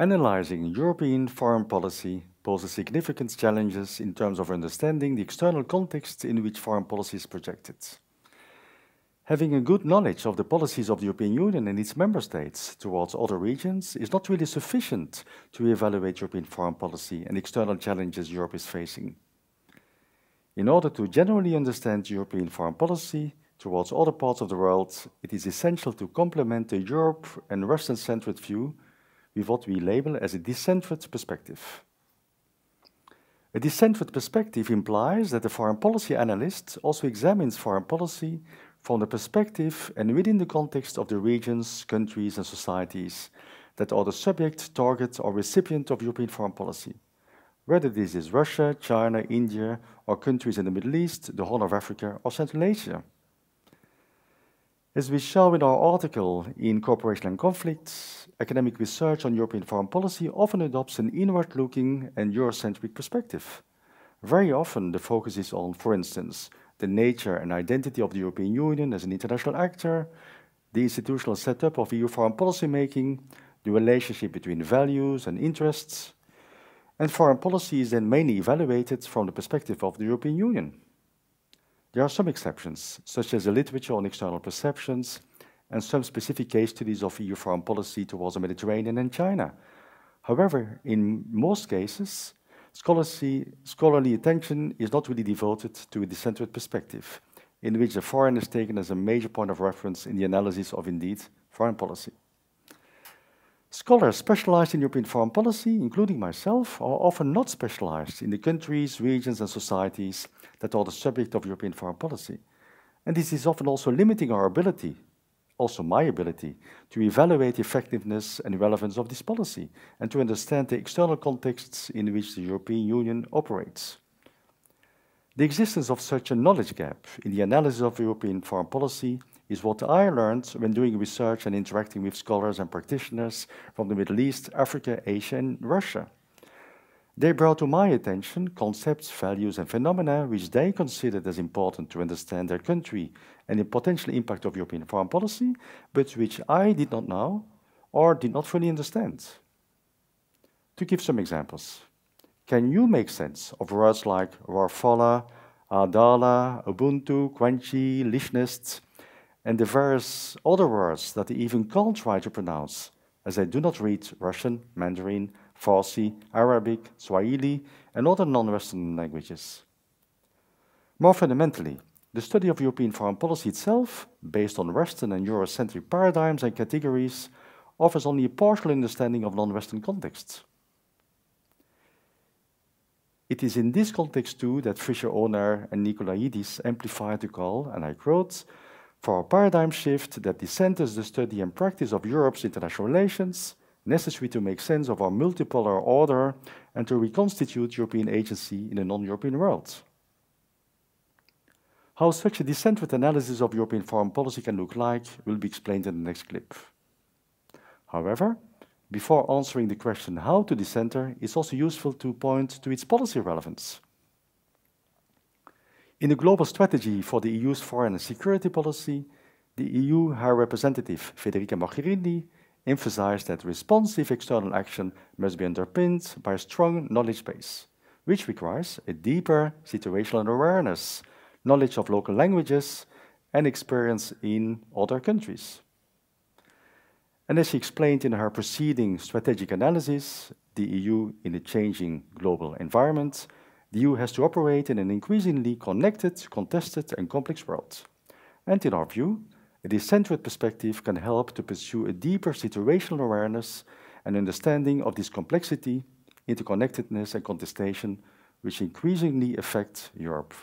Analyzing European foreign policy poses significant challenges in terms of understanding the external context in which foreign policy is projected. Having a good knowledge of the policies of the European Union and its member states towards other regions is not really sufficient to evaluate European foreign policy and external challenges Europe is facing. In order to generally understand European foreign policy towards other parts of the world, it is essential to complement the Europe and Western-centered view with what we label as a decentered perspective. A decentered perspective implies that the foreign policy analyst also examines foreign policy from the perspective and within the context of the regions, countries and societies that are the subject, target or recipient of European foreign policy, whether this is Russia, China, India or countries in the Middle East, the Horn of Africa or Central Asia. As we show in our article in Cooperation and Conflict, academic research on European foreign policy often adopts an inward-looking and Eurocentric perspective. Very often the focus is on, for instance, the nature and identity of the European Union as an international actor, the institutional setup of EU foreign policy making, the relationship between values and interests, and foreign policy is then mainly evaluated from the perspective of the European Union. There are some exceptions, such as the literature on external perceptions and some specific case studies of EU foreign policy towards the Mediterranean and China. However, in most cases, scholarly attention is not really devoted to a decentered perspective, in which the foreign is taken as a major point of reference in the analysis of, indeed, foreign policy. Scholars specialized in European foreign policy, including myself, are often not specialized in the countries, regions and societies that are the subject of European foreign policy. And this is often also limiting our ability, also my ability, to evaluate the effectiveness and relevance of this policy and to understand the external contexts in which the European Union operates. The existence of such a knowledge gap in the analysis of European foreign policy is what I learned when doing research and interacting with scholars and practitioners from the Middle East, Africa, Asia and Russia. They brought to my attention concepts, values and phenomena which they considered as important to understand their country and the potential impact of European foreign policy, but which I did not know or did not fully understand. To give some examples, can you make sense of words like Warfala, Adala, Ubuntu, Kwanchi, Lishnest, and the various other words that they even can't try to pronounce, as they do not read Russian, Mandarin, Farsi, Arabic, Swahili, and other non-Western languages? More fundamentally, the study of European foreign policy itself, based on Western and Eurocentric paradigms and categories, offers only a partial understanding of non-Western contexts. It is in this context too that Fischer-Önür and Nikolaidis amplified the call, and I quote, "for a paradigm shift that decenters the study and practice of Europe's international relations, necessary to make sense of our multipolar order and to reconstitute European agency in a non-European world." How such a decentered analysis of European foreign policy can look like will be explained in the next clip. However, before answering the question how to decenter, it's also useful to point to its policy relevance. In the Global Strategy for the EU's Foreign and Security Policy, the EU High Representative Federica Mogherini emphasized that responsive external action must be underpinned by a strong knowledge base, which requires a deeper situational awareness, knowledge of local languages, and experience in other countries. And as she explained in her preceding strategic analysis, the EU in a changing global environment, the EU has to operate in an increasingly connected, contested and complex world. And in our view, a decentered perspective can help to pursue a deeper situational awareness and understanding of this complexity, interconnectedness and contestation which increasingly affect Europe.